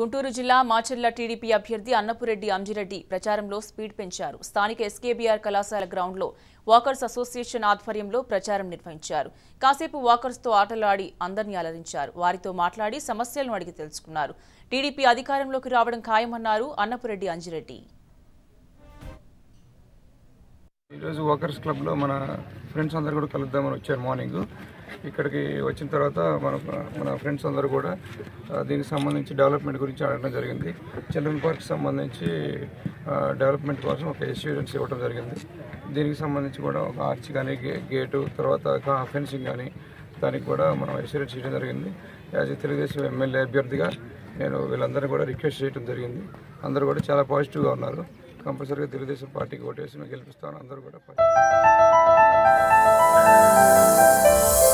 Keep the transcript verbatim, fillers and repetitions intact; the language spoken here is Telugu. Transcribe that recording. గుంటూరు జిల్లా మాచెర్ల టీడీపీ అభ్యర్థి అన్నపురెడ్డి అంజిరెడ్డి ప్రచారంలో స్పీడ్ పెంచారు. స్థానిక ఎస్కేబీఆర్ కళాశాల గ్రౌండ్లో వాకర్స్ అసోసియేషన్ ఆధ్వర్యంలో ప్రచారం నిర్వహించారు. కాసేపు వాకర్స్తో ఆటలాడి అందరినీ అలరించారు. వారితో మాట్లాడి సమస్యలను అడిగి తెలుసుకున్నారు. టీడీపీ అధికారంలోకి రావడం ఖాయమన్నారు అన్నపురెడ్డి అంజిరెడ్డి. ఈరోజు వాకర్స్ క్లబ్లో మన ఫ్రెండ్స్ అందరు కూడా కలుద్దామని వచ్చారు. మార్నింగ్ ఇక్కడికి వచ్చిన తర్వాత మన మన ఫ్రెండ్స్ అందరూ కూడా దీనికి సంబంధించి డెవలప్మెంట్ గురించి అడగడం జరిగింది. చిల్డ్రన్ పార్క్కి సంబంధించి డెవలప్మెంట్ కోసం ఒక ఎస్యూరెన్స్ ఇవ్వడం జరిగింది. దీనికి సంబంధించి కూడా ఒక ఆర్చ్ కానీ గేటు తర్వాత ఫెన్సింగ్ కానీ దానికి కూడా మనం ఎస్యూరెన్స్ ఇవ్వడం జరిగింది. యాజ్ ఎ తెలుగుదేశం ఎమ్మెల్యే అభ్యర్థిగా నేను వీళ్ళందరూ కూడా రిక్వెస్ట్ చేయడం జరిగింది. అందరూ కూడా చాలా పాజిటివ్గా ఉన్నారు. కంపల్సరీగా తెలుగుదేశం పార్టీకి ఓటేసి గెలిపిస్తాను అందరూ కూడా.